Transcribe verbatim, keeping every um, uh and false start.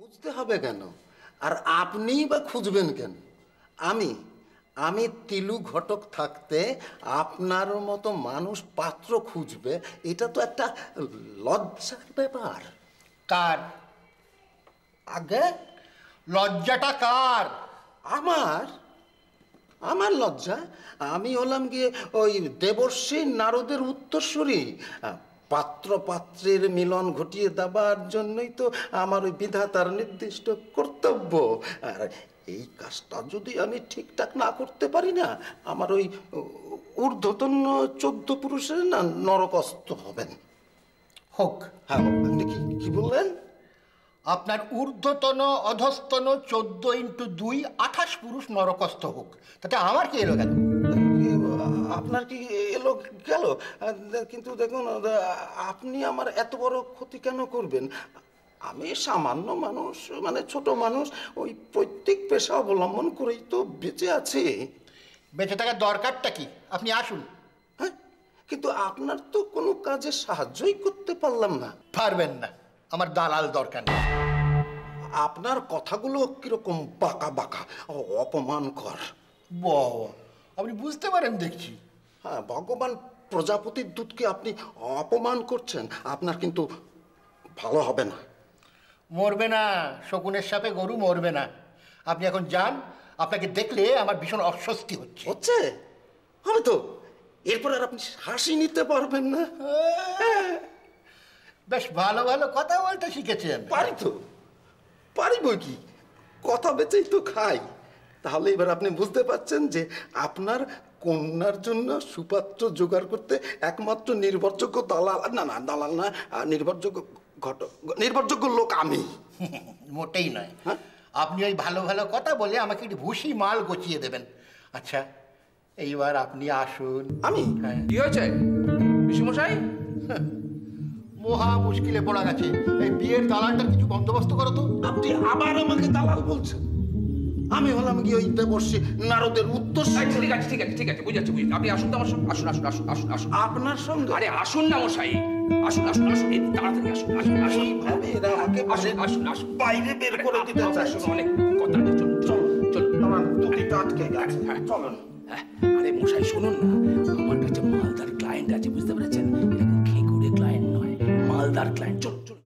খুঁজতে হবে কেন? আর আপনিই বা খুঁজবেন কেন? আমি আমি তিলু ঘটক থাকতে আপনার মতো মানুষ পাত্র খুঁজবে, এটা তো একটা লজ্জার ব্যাপার। কার? আগে লজ্জাটা কার? আমার? আমার লজ্জা? আমি হলাম গিয়ে ওই দেবর্ষী নারদের উত্তরসূরি। পাত্র পাত্রের মিলন ঘটিয়ে দেওয়ার জন্যই তো আমার ওই বিধাতার নির্দিষ্ট কর্তব্য। আর এই কাজটা যদি আমি ঠিকঠাক না করতে পারি না, আমার ওই ঊর্ধ্বতন চোদ্দ পুরুষের না নরকস্থ হবেন। হোক। হ্যাঁ, আপনি কি কি বললেন? আপনার ঊর্ধ্বতন অধস্তন চোদ্দ ইন্টু দুই আঠাশ পুরুষ নরকস্থ হোক, তাতে আমার কি এলো গেল? আপনার কি এলো গেল? কিন্তু দেখুন, আপনি আমার এত বড় ক্ষতি কেন করবেন? আমি সামান্য মানুষ, মানে ছোট মানুষ, ওই প্রত্যেক পেশা অবলম্বন করেই তো বেঁচে আছি। বেঁচে থাকার দরকারটা কি? আপনি আসুন। হ্যাঁ, কিন্তু আপনার তো কোনো কাজে সাহায্যই করতে পারলাম না। পারবেন না, আমার দালাল দরকার নেই। আপনার কথাগুলো কিরকম বাঁকা বাঁকা, অপমান কর। আপনি বুঝতে পারেন দেখছি। হ্যাঁ, ভগবান প্রজাপতির দুধকে আপনি অপমান করছেন, আপনার কিন্তু ভালো হবে না। মরবে না, শকুনের সাপে গরু মরবে না। আপনি এখন যান, আপনাকে দেখলে আমার ভীষণ অস্বস্তি হচ্ছে। হচ্ছে হবে তো, এরপর আর আপনি হাসি নিতে পারবেন না। বেশ ভালো ভালো কথা বলতে শিখেছেন। পারি তো, পারিব কি, কথা বেচেই তো খাই। তাহলে এবার আপনি বুঝতে পারছেন যে আপনার কন্যার জন্য সুপাত্র জোগাড় করতে একমাত্র নির্ভরযোগ্য দালাল, না না দালাল না, নির্ভরযোগ্য ঘটক, নির্ভরযোগ্য লোক আমি। মোটেই নয়। আপনি ওই ভালো ভালো কথা বলে আমাকে একটু ভুসি মাল গচিয়ে দেবেন। আচ্ছা, এইবার আপনি আসুন। আমি? কি হয়েছে মশাই? মহা মুশকিলে পড়া গেছে। এই বিয়ের দালালটার কিছু বন্দোবস্ত করো তো। আপনি আবার আমাকে দালাল বলছেন? আমি হলাম গিয়ে ওই দেবর্ষী নারদের উত্তরসূরি। ঠিক আছে ঠিক আছে ঠিক আছে, বুঝাচ্ছি বুঝাচ্ছি। আপনি আসুন তো আমার সঙ্গে। আসুন আসুন আসুন আসুন আসুন আপনার সঙ্গে। আরে আসুন না মশাই, আসুন আসুন আসুন, এই তাড়াতাড়ি আসুন আসুন আসুন। এইভাবে এরা আমাকে আসুন আসুন আসুন বাইরে বের করে দিতে চাইছে। অনেক কথা আছে, চলুন চলুন। আমার দুটি আটকে গেছে। হ্যাঁ চলুন। আরে মশাই শুনুন না, আমার কাছে মালদার ক্লায়েন্ট আছে, বুঝতে পেরেছেন? এরকম খেকুড়ে ক্লায়েন্ট নয়, মালদার ক্লায়েন্ট। চলুন চলুন।